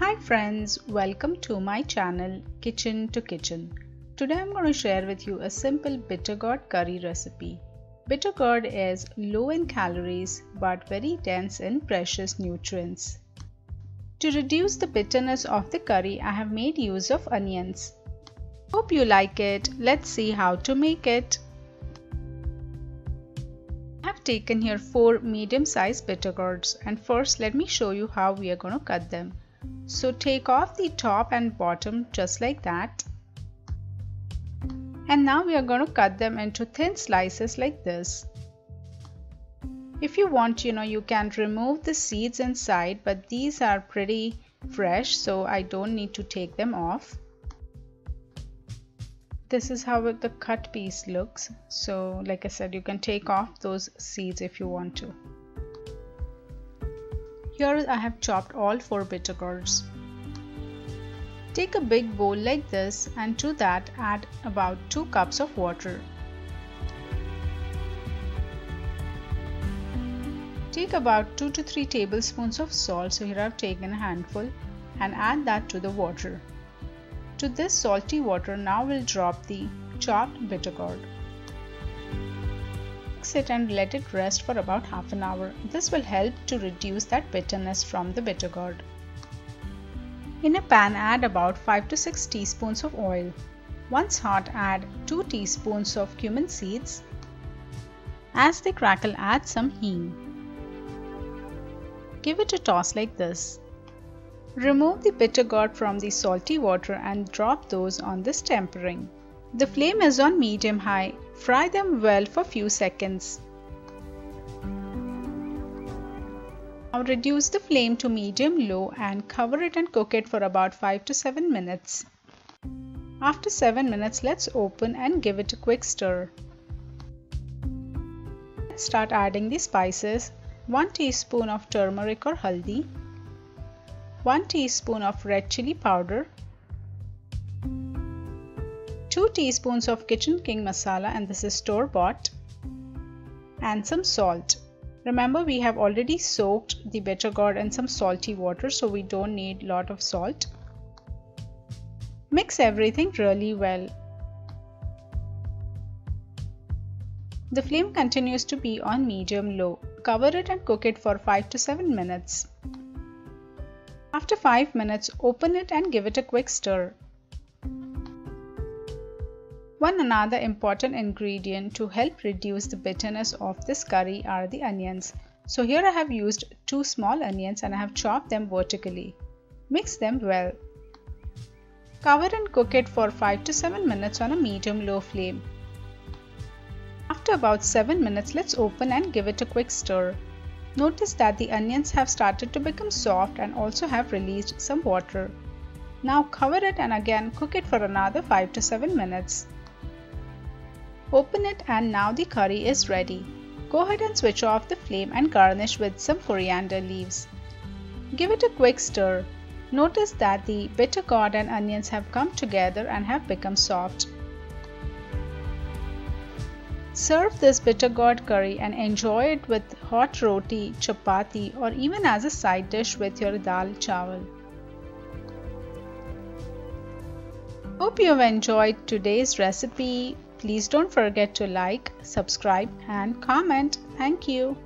Hi friends, welcome to my channel Kitchen to Kitchen. Today I'm going to share with you a simple bitter gourd curry recipe. Bitter gourd is low in calories but very dense in precious nutrients. To reduce the bitterness of the curry, I have made use of onions. Hope you like it. Let's see how to make it. I have taken here 4 medium-sized bitter gourds, and first let me show you how we are going to cut them. So take off the top and bottom just like that. And now we are going to cut them into thin slices like this. If you want, you can remove the seeds inside, but these are pretty fresh, so I don't need to take them off. This is how the cut piece looks. So like I said, you can take off those seeds if you want to. Here I have chopped all 4 bitter gourds. Take a big bowl like this, and to that add about 2 cups of water. Take about 2 to 3 tablespoons of salt, so here I have taken a handful, and add that to the water. To this salty water now we'll drop the chopped bitter gourd. Mix it and let it rest for about half an hour. This will help to reduce that bitterness from the bitter gourd. In a pan, add about 5 to 6 teaspoons of oil. Once hot, add 2 teaspoons of cumin seeds. As they crackle, add some hing. Give it a toss like this. Remove the bitter gourd from the salty water and drop those on this tempering. The flame is on medium-high. Fry them well for few seconds. Now reduce the flame to medium-low and cover it and cook it for about 5 to 7 minutes. After 7 minutes, let's open and give it a quick stir. Let's start adding the spices. 1 teaspoon of turmeric or haldi, 1 teaspoon of red chili powder, 2 teaspoons of Kitchen King masala, and this is store-bought, and some salt. Remember, we have already soaked the bitter gourd in some salty water, so we don't need a lot of salt. Mix everything really well. The flame continues to be on medium-low. Cover it and cook it for 5 to 7 minutes. After 5 minutes, open it and give it a quick stir. Another important ingredient to help reduce the bitterness of this curry are the onions. So here I have used 2 small onions, and I have chopped them vertically. Mix them well. Cover and cook it for 5 to 7 minutes on a medium-low flame. After about 7 minutes, let's open and give it a quick stir. Notice that the onions have started to become soft and also have released some water. Now cover it and again cook it for another 5 to 7 minutes. Open it, and now the curry is ready. Go ahead and switch off the flame and garnish with some coriander leaves. Give it a quick stir. Notice that the bitter gourd and onions have come together and have become soft. Serve this bitter gourd curry and enjoy it with hot roti, chapati, or even as a side dish with your dal chawal. Hope you have enjoyed today's recipe. Please don't forget to like, subscribe, and comment. Thank you.